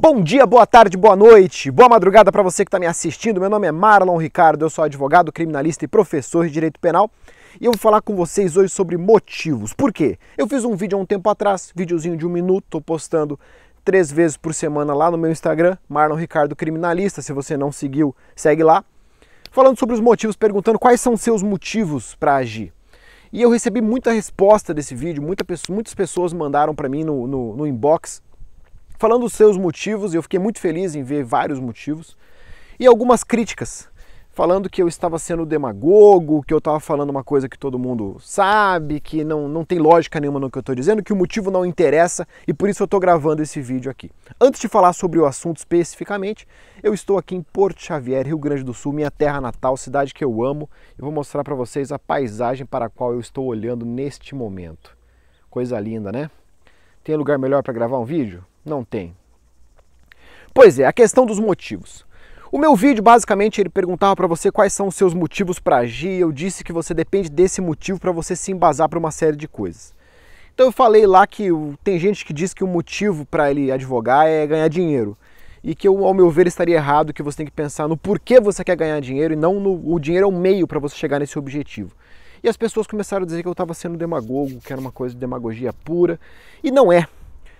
Bom dia, boa tarde, boa noite, boa madrugada para você que está me assistindo. Meu nome é Marlon Ricardo, eu sou advogado, criminalista e professor de Direito Penal. E eu vou falar com vocês hoje sobre motivos. Por quê? Eu fiz um vídeo há um tempo atrás, videozinho de 1 minuto, estou postando 3 vezes por semana lá no meu Instagram, Marlon Ricardo Criminalista. Se você não seguiu, segue lá. Falando sobre os motivos, perguntando quais são seus motivos para agir. E eu recebi muita resposta desse vídeo, muitas pessoas mandaram para mim no inbox, falando os seus motivos, e eu fiquei muito feliz em ver vários motivos, e algumas críticas, falando que eu estava sendo demagogo, que eu estava falando uma coisa que todo mundo sabe, que não tem lógica nenhuma no que eu estou dizendo, que o motivo não interessa, e por isso eu estou gravando esse vídeo aqui. Antes de falar sobre o assunto especificamente, eu estou aqui em Porto Xavier, Rio Grande do Sul, minha terra natal, cidade que eu amo, e vou mostrar para vocês a paisagem para a qual eu estou olhando neste momento. Coisa linda, né? Tem lugar melhor para gravar um vídeo? Não tem. Pois é, a questão dos motivos. O meu vídeo, basicamente, ele perguntava para você quais são os seus motivos para agir. Eu disse que você depende desse motivo para você se embasar para uma série de coisas. Então eu falei lá que tem gente que diz que o motivo para ele advogar é ganhar dinheiro. E que eu, ao meu ver, estaria errado, que você tem que pensar no porquê você quer ganhar dinheiro e não no... O dinheiro é um meio para você chegar nesse objetivo. E as pessoas começaram a dizer que eu estava sendo demagogo, que era uma coisa de demagogia pura. E não é.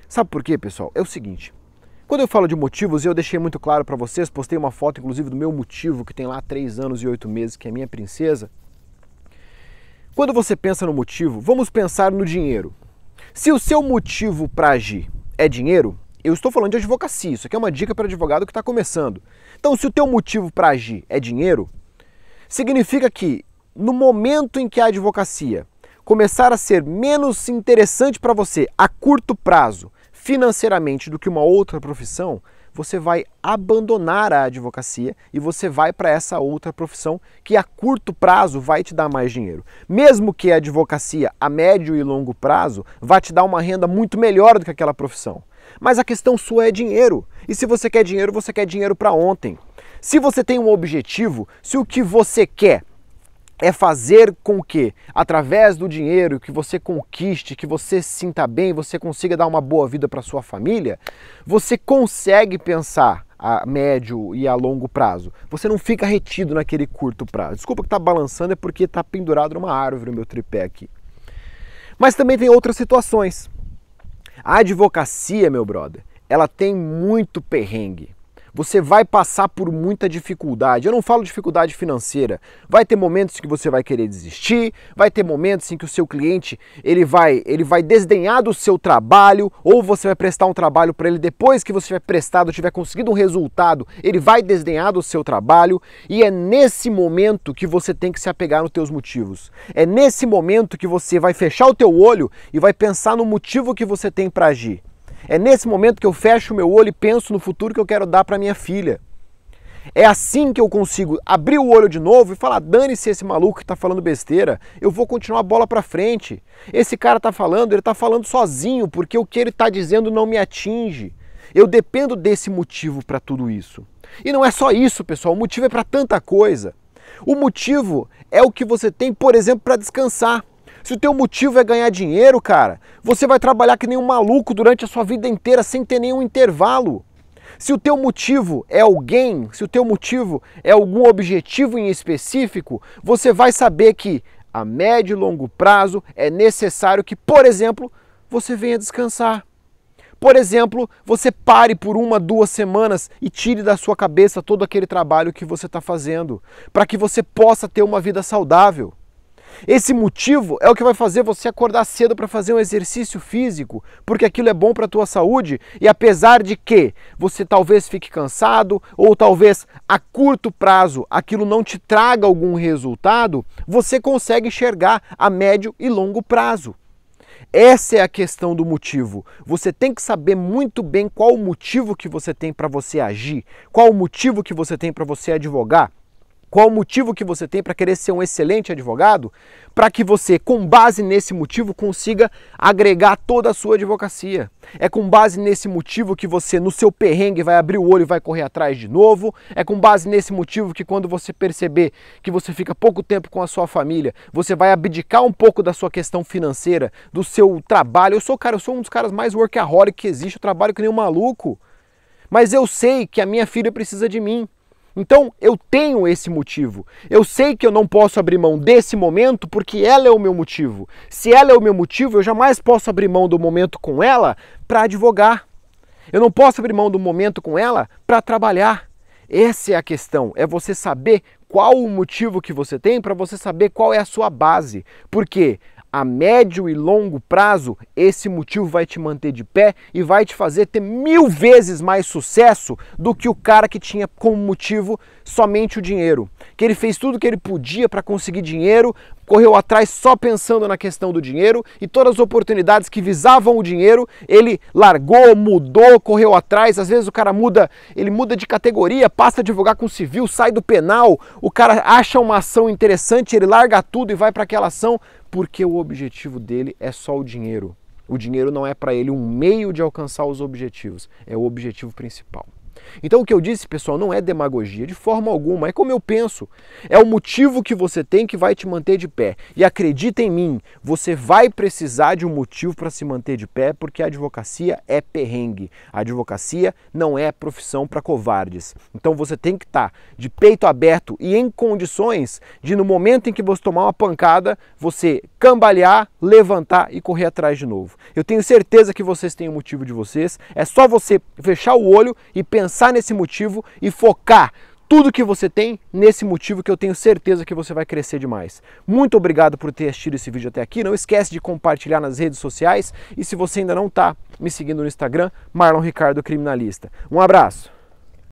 Sabe por quê, pessoal? É o seguinte, quando eu falo de motivos, eu deixei muito claro para vocês, postei uma foto, inclusive, do meu motivo, que tem lá 3 anos e 8 meses, que é minha princesa. Quando você pensa no motivo, vamos pensar no dinheiro. Se o seu motivo para agir é dinheiro, eu estou falando de advocacia, isso aqui é uma dica para advogado que está começando. Então, se o teu motivo para agir é dinheiro, significa que no momento em que a advocacia começar a ser menos interessante para você a curto prazo, financeiramente, do que uma outra profissão, você vai abandonar a advocacia e você vai para essa outra profissão que a curto prazo vai te dar mais dinheiro. Mesmo que a advocacia a médio e longo prazo vá te dar uma renda muito melhor do que aquela profissão. Mas a questão sua é dinheiro. E se você quer dinheiro para ontem. Se você tem um objetivo, se o que você quer é fazer com que, através do dinheiro, que você conquiste, que você se sinta bem, você consiga dar uma boa vida para sua família, você consegue pensar a médio e a longo prazo. Você não fica retido naquele curto prazo. Desculpa que está balançando, é porque está pendurado numa árvore o meu tripé aqui. Mas também tem outras situações. A advocacia, meu brother, ela tem muito perrengue. Você vai passar por muita dificuldade. Eu não falo dificuldade financeira. Vai ter momentos que você vai querer desistir, vai ter momentos em que o seu cliente ele vai desdenhar do seu trabalho, ou você vai prestar um trabalho para ele, depois que você tiver prestado, tiver conseguido um resultado, ele vai desdenhar do seu trabalho, e é nesse momento que você tem que se apegar nos teus motivos. É nesse momento que você vai fechar o teu olho e vai pensar no motivo que você tem para agir. É nesse momento que eu fecho o meu olho e penso no futuro que eu quero dar para minha filha. É assim que eu consigo abrir o olho de novo e falar, dane-se esse maluco que tá falando besteira, eu vou continuar a bola para frente. Esse cara tá falando, ele tá falando sozinho, porque o que ele tá dizendo não me atinge. Eu dependo desse motivo para tudo isso. E não é só isso, pessoal, o motivo é para tanta coisa. O motivo é o que você tem, por exemplo, para descansar. Se o teu motivo é ganhar dinheiro, cara, você vai trabalhar que nem um maluco durante a sua vida inteira sem ter nenhum intervalo. Se o teu motivo é alguém, se o teu motivo é algum objetivo em específico, você vai saber que a médio e longo prazo é necessário que, por exemplo, você venha descansar. Por exemplo, você pare por 1, 2 semanas e tire da sua cabeça todo aquele trabalho que você está fazendo, para que você possa ter uma vida saudável. Esse motivo é o que vai fazer você acordar cedo para fazer um exercício físico, porque aquilo é bom para a tua saúde, e apesar de que você talvez fique cansado, ou talvez a curto prazo aquilo não te traga algum resultado, você consegue enxergar a médio e longo prazo. Essa é a questão do motivo. Você tem que saber muito bem qual o motivo que você tem para você agir, qual o motivo que você tem para você advogar. Qual o motivo que você tem para querer ser um excelente advogado, para que você, com base nesse motivo, consiga agregar toda a sua advocacia. É com base nesse motivo que você, no seu perrengue, vai abrir o olho e vai correr atrás de novo. É com base nesse motivo que, quando você perceber que você fica pouco tempo com a sua família, você vai abdicar um pouco da sua questão financeira, do seu trabalho. Eu sou um dos caras mais workaholic que existe, eu trabalho que nem um maluco. mas eu sei que a minha filha precisa de mim. Então eu tenho esse motivo, eu sei que eu não posso abrir mão desse momento porque ela é o meu motivo. Se ela é o meu motivo, eu jamais posso abrir mão do momento com ela para advogar. Eu não posso abrir mão do momento com ela para trabalhar. Essa é a questão, é você saber qual o motivo que você tem para você saber qual é a sua base. Porque a médio e longo prazo, esse motivo vai te manter de pé e vai te fazer ter 1000 vezes mais sucesso do que o cara que tinha como motivo somente o dinheiro. Que ele fez tudo que ele podia para conseguir dinheiro, correu atrás só pensando na questão do dinheiro e todas as oportunidades que visavam o dinheiro, ele largou, mudou, correu atrás. Às vezes o cara muda, ele muda de categoria, passa a advogar com civil, sai do penal, o cara acha uma ação interessante, ele larga tudo e vai para aquela ação. Porque o objetivo dele é só o dinheiro. O dinheiro não é para ele um meio de alcançar os objetivos, é o objetivo principal. Então o que eu disse, pessoal, não é demagogia de forma alguma, é como eu penso. É o motivo que você tem que vai te manter de pé. E acredita em mim, você vai precisar de um motivo para se manter de pé, porque a advocacia é perrengue. A advocacia não é profissão para covardes. Então você tem que estar de peito aberto e em condições de, no momento em que você tomar uma pancada, você cambalear, levantar e correr atrás de novo. Eu tenho certeza que vocês têm o motivo de vocês, é só você fechar o olho e pensar nesse motivo e focar tudo que você tem nesse motivo, que eu tenho certeza que você vai crescer demais. Muito obrigado por ter assistido esse vídeo até aqui. Não esquece de compartilhar nas redes sociais e se você ainda não está me seguindo no Instagram, Marlon Ricardo Criminalista. Um abraço!